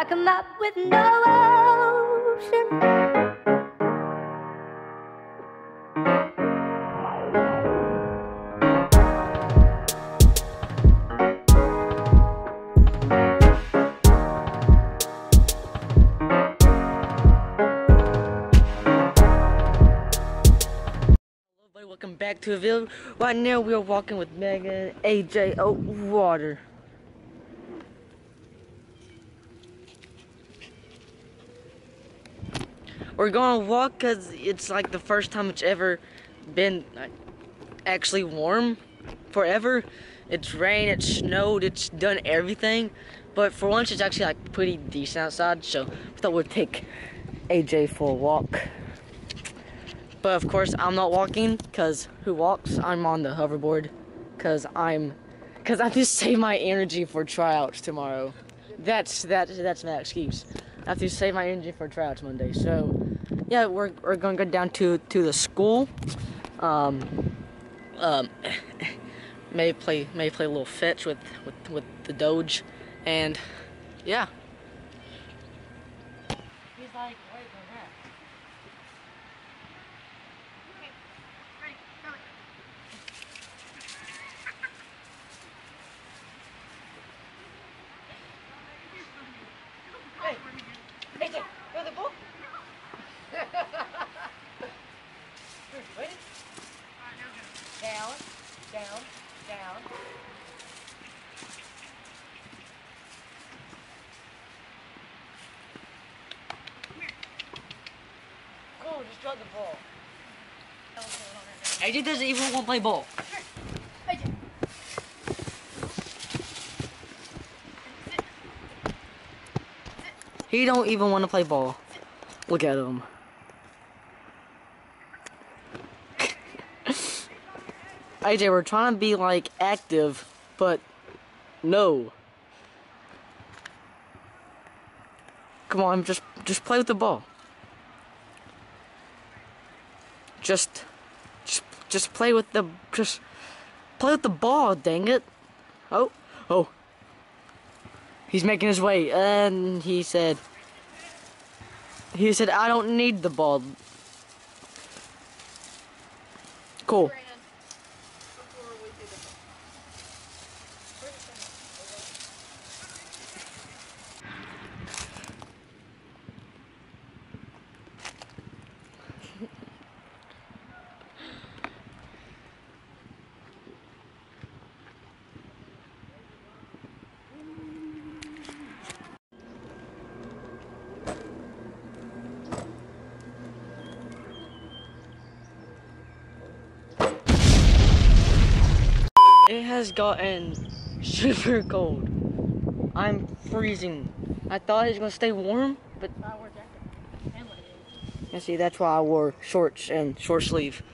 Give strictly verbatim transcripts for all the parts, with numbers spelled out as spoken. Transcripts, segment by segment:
like a map with no ocean. Welcome back to the video. Right now we are walking with Megan A J Outwater. We're going to walk because it's like the first time it's ever been like, actually warm forever. It's rained, it's snowed, it's done everything. But for once it's actually like pretty decent outside, so I thought we'd take A J for a walk. But of course I'm not walking because who walks? I'm on the hoverboard because I'm, because I just save my energy for tryouts tomorrow. That's, that, that's my excuse. I have to save my energy for tryouts Monday. So yeah, we're, we're gonna go down to, to the school. Um, um, may play may play a little fetch with, with, with the Doge, and yeah. He's like, wait a minute. Okay, ready, go. Hey, hey, go the ball. Ready? Down, down, down. Cool, just drop the ball. A J doesn't even want to play ball. He don't even want to play ball. Look at him. A J, we're trying to be like active, but no. Come on, just just play with the ball. Just just just play with the just play with the ball, dang it. Oh, oh. He's making his way, and he said, he said, I don't need the ball. Cool. It has gotten super cold. I'm freezing. I thought it was gonna stay warm, but I wore a jacket and leggings. And see, that's why I wore shorts and short sleeve,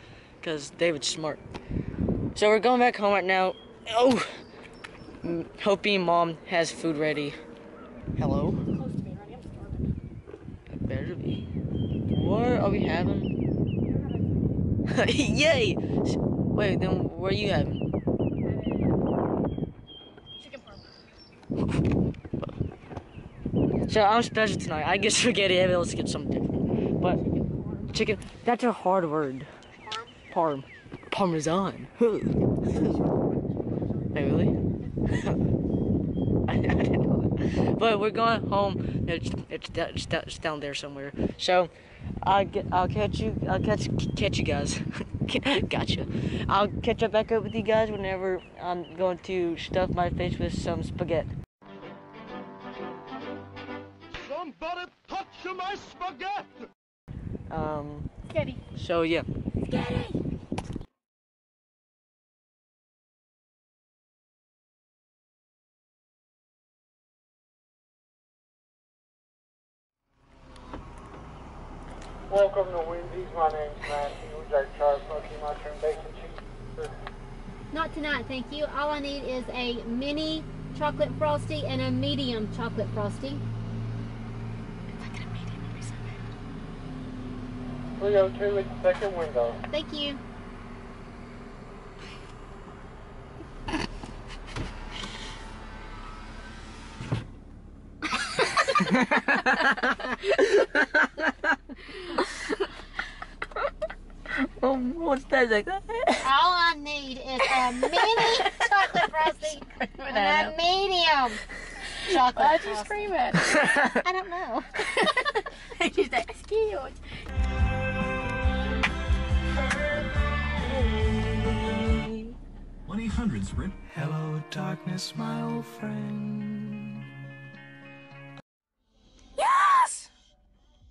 cause David's smart. So we're going back home right now. Oh, hoping Mom has food ready. Hello. Close to being ready. I'm starving. It better be. What are we having? You're having. Yay! Wait, then what are you having? So I'm special tonight. I get spaghetti. Everyone else gets something different. But chicken, chicken, that's a hard word. Parm, Parm. Parmesan. Hey, really? I, I didn't know that. But we're going home. It's it's, it's it's down there somewhere. So I'll get I'll catch you I'll catch catch you guys. Gotcha. I'll catch up back up with you guys whenever I'm going to stuff my face with some spaghetti. Somebody touch my spaghetti! Um. Spaghetti. So, yeah. Spaghetti! Welcome to Wendy's. My name's Matthew. Would you like char smoky mushroom bacon cheese? Not tonight, thank you. All I need is a mini chocolate frosty and a medium chocolate frosty. three oh two at the second window. Thank you. Oh, what's that like? All I need is a mini chocolate frosty and a medium chocolate. Why'd you scream at it? I don't know. She's like, excuse. one eight hundred Sprint. Hello, darkness, my old friend. Yes!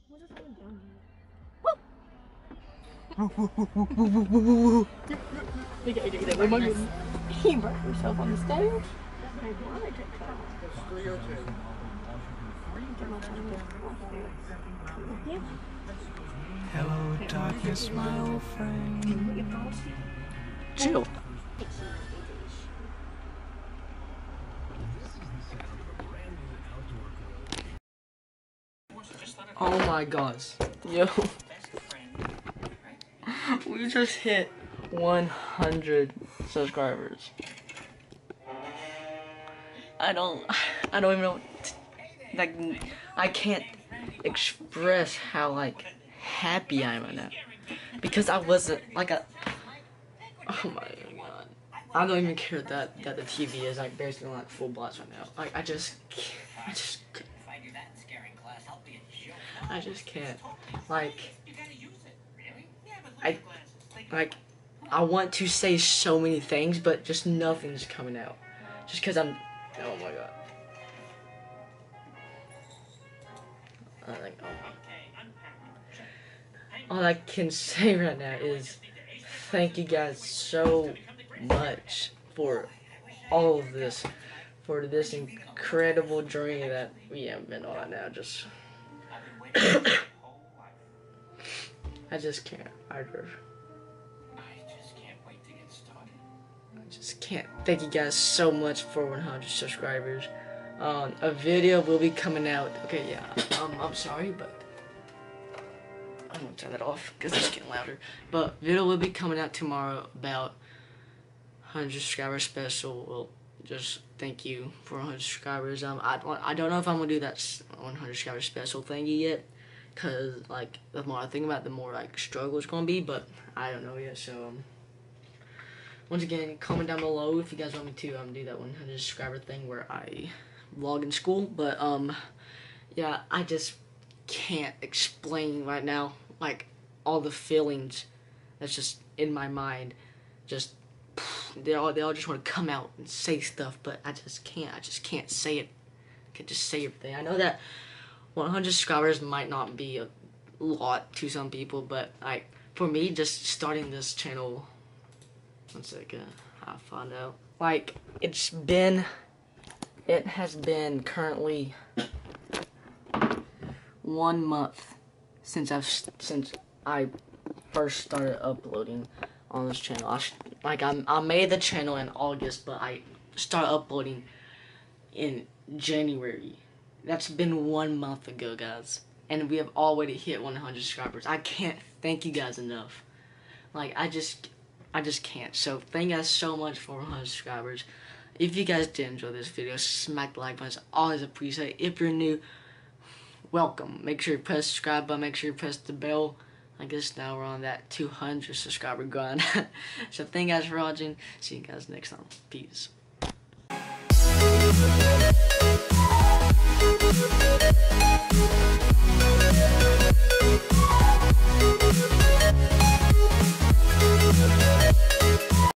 What is going down here? Woo! Look at A J, that little monkey. He burnt herself on the stage. Hello, darkness, my old friend. Chill. Oh my gosh, yo, we just hit one hundred subscribers. I don't, I don't even know, like, I can't express how, like, happy I am right now, because I wasn't, like, a, oh my god, I don't even care that, that the T V is, like, basically, like, full blast right now, like, I just, I just, I just can't, like, I, like, I want to say so many things, but just nothing's coming out, just because I'm, oh my god, I like, oh. All I can say right now is thank you guys so much for all of this, for this incredible journey that we have been on now, just... I just can't. I just can't wait to get started. I just can't. Thank you guys so much for one hundred subscribers. Um, a video will be coming out. Okay, yeah. Um, I'm sorry, but I'm gonna turn that off because it's getting louder. But video will be coming out tomorrow about one hundred subscribers special. Well, just thank you for one hundred subscribers. Um, I I don't know if I'm gonna do that one hundred subscriber special thingy yet, cause like the more I think about it, the more like struggle it's gonna be. But I don't know yet. So um, once again, comment down below if you guys want me to um do that one hundred subscriber thing where I vlog in school. But um, yeah, I just can't explain right now like all the feelings that's just in my mind, just. They all, they all just want to come out and say stuff, but I just can't. I just can't say it. I can't just say everything. I know that one hundred subscribers might not be a lot to some people, but I, for me, just starting this channel, one second, I'll find out. Like, it's been, it has been currently one month since I've, since I first started uploading on this channel. I like I, I made the channel in August, but I started uploading in January. That's been one month ago, guys, and we have already hit one hundred subscribers. I can't thank you guys enough. Like I just, I just can't. So thank you guys so much for one hundred subscribers. If you guys did enjoy this video, smack the like button. It's always appreciated. If you're new, welcome. Make sure you press subscribe button. Make sure you press the bell. I guess now we're on that two hundred subscriber grind. So thank you guys for watching. See you guys next time. Peace.